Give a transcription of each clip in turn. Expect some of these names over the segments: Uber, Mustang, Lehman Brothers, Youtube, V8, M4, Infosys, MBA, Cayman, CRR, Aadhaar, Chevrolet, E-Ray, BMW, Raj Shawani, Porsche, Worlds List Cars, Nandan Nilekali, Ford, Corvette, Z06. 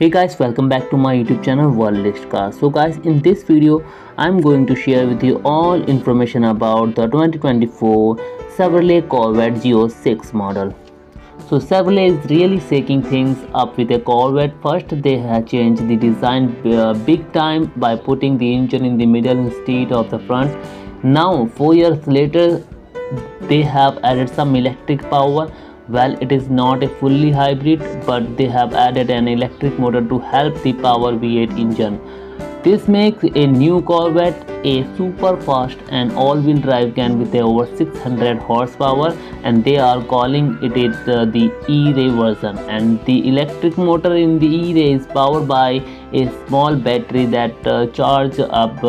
Hey guys, welcome back to my YouTube channel World List Cars. So guys, in this video I'm going to share with you all information about the 2024 Chevrolet Corvette Z06 model. So Chevrolet is really shaking things up with a Corvette. First they have changed the design big time by putting the engine in the middle instead of the front. Now 4 years later they have added some electric power. Well, it is not a fully hybrid, but they have added an electric motor to help the power V8 engine. This makes a new Corvette a super fast and all-wheel drive can with over 600 horsepower, and they are calling it the E-Ray version. And the electric motor in the E-Ray is powered by a small battery that charges up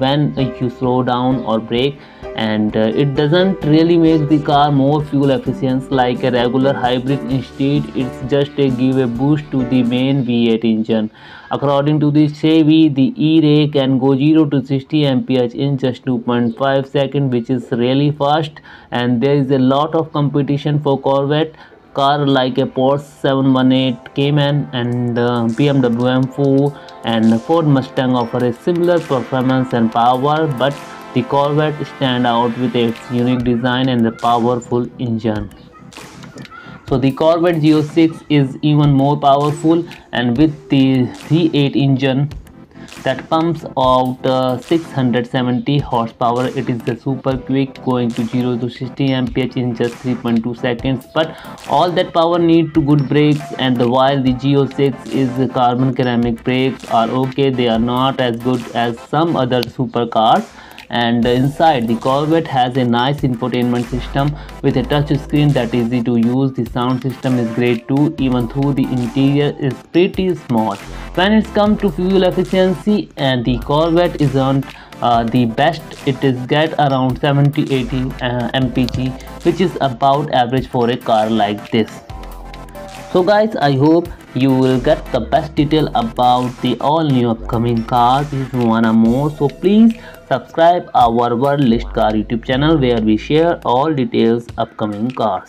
when you slow down or brake. And it doesn't really make the car more fuel efficient like a regular hybrid. Instead, it's just a give a boost to the main V8 engine. According to the Chevy, the E-Ray can go 0 to 60 mph in just 2.5 seconds, which is really fast. And there is a lot of competition for Corvette car like a Porsche 718 Cayman and BMW M4 and Ford Mustang offer a similar performance and power, but the Corvette stands out with its unique design and the powerful engine. So the Corvette Z06 is even more powerful, and with the V8 engine that pumps out 670 horsepower, it is the super quick, going to 0 to 60 mph in just 3.2 seconds. But all that power need to good brakes, and while the Z06 is carbon ceramic brakes are okay, they are not as good as some other supercars. And inside, the Corvette has a nice infotainment system with a touch screen that is easy to use. The sound system is great too, even though the interior is pretty small. When it comes to fuel efficiency, and the Corvette isn't the best. It is get around 70-80 mpg, which is about average for a car like this. So guys, I hope you will get the best detail about the all new upcoming cars. If you wanna more, so please subscribe our World List Car YouTube channel where we share all details upcoming cars.